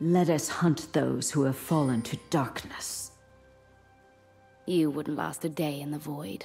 Let us hunt those who have fallen to darkness. You wouldn't last a day in the void.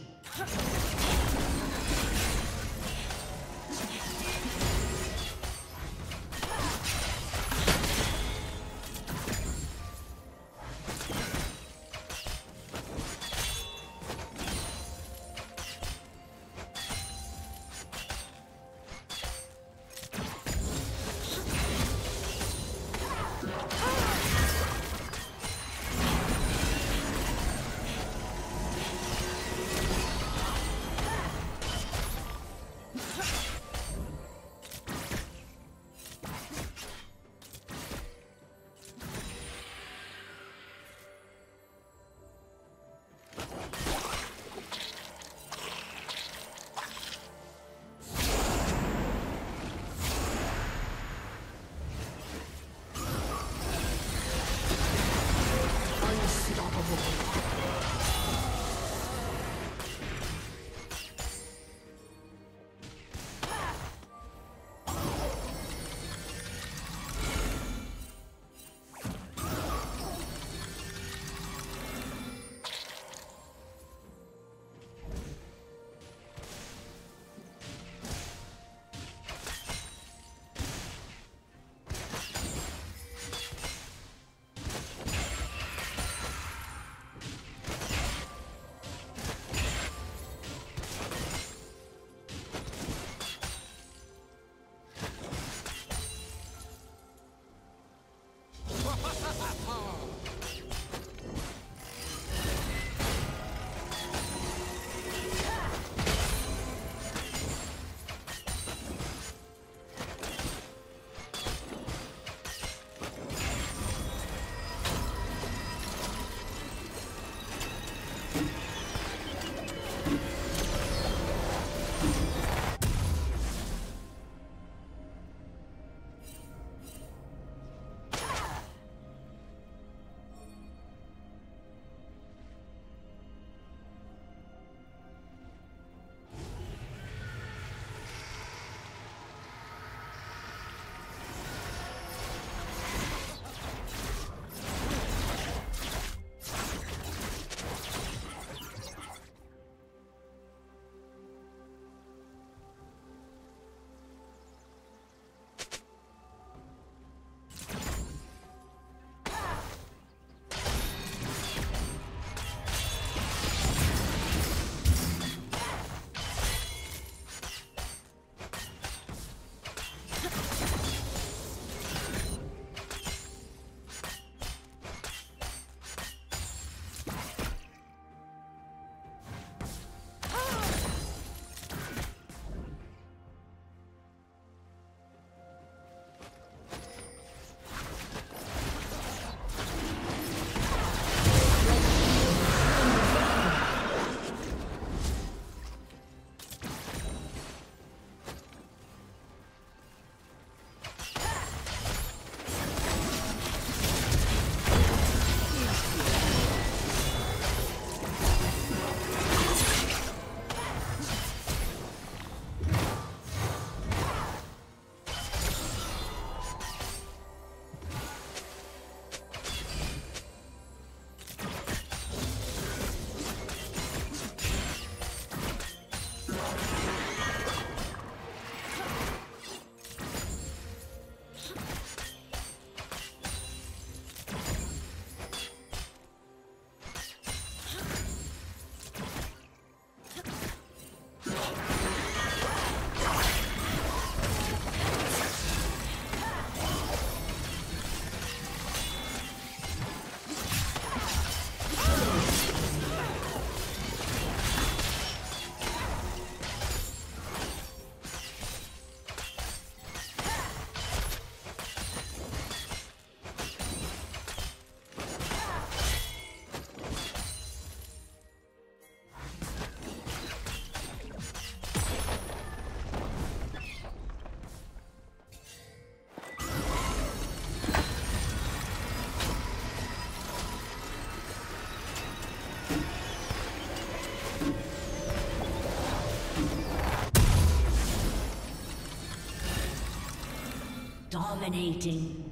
Dominating.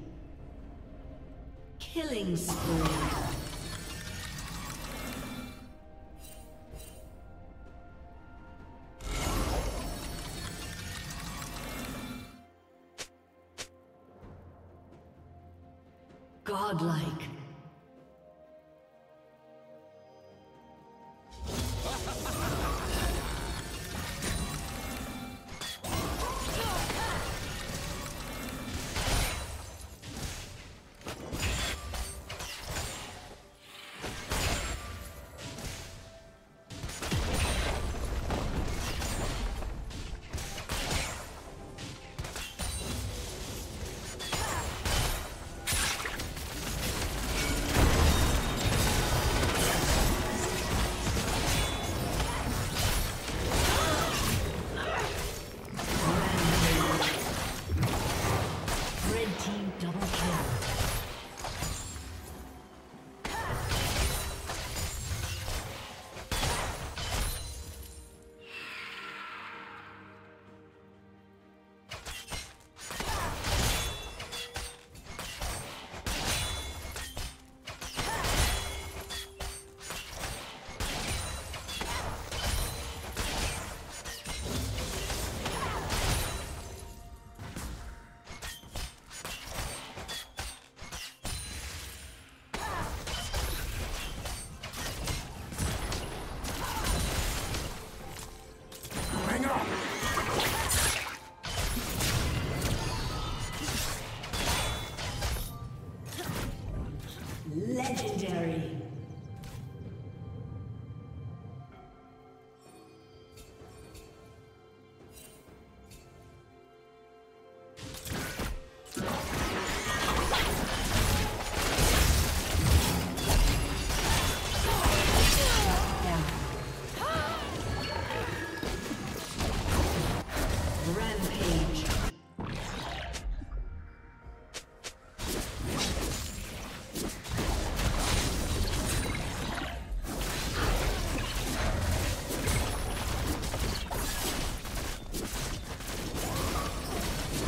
Killing spree. Godlike. Legendary. Blue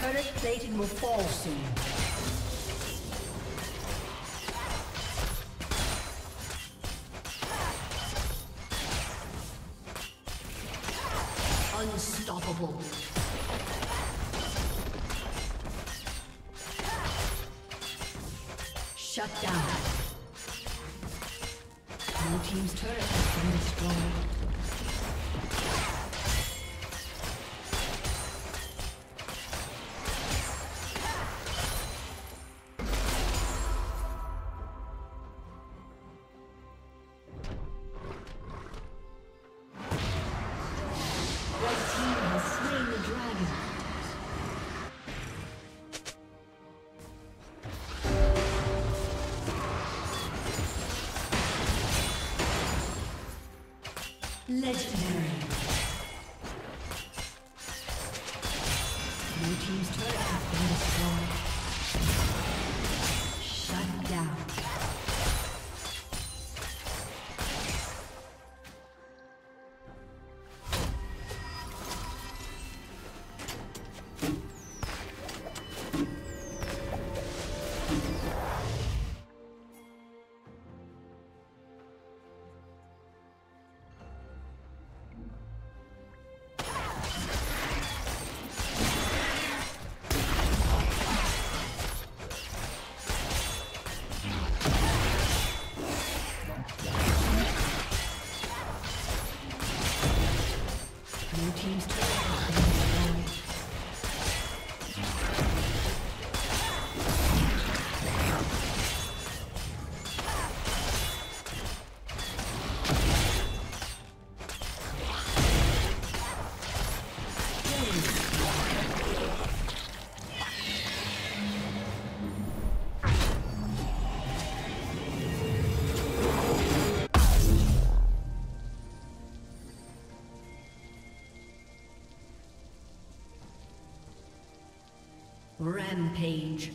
Bone plating will fall soon. Legendary. Blue team's turret has been destroyed. Shut down. seems to rampage.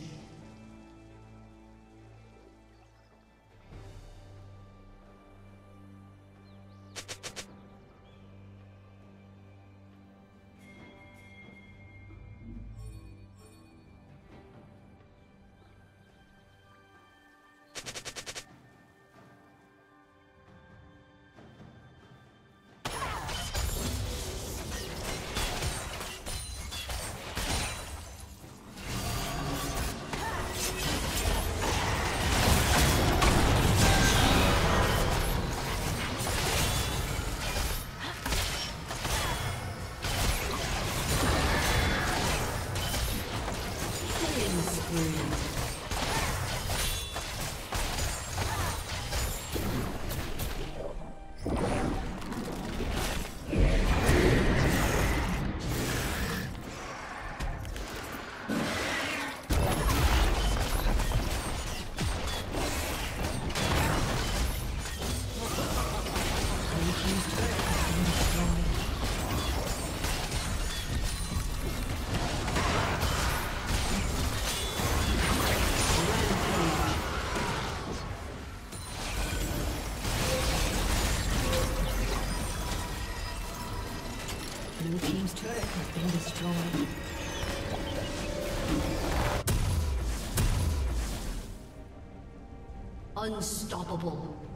Blue team's turret has been destroyed. Unstoppable.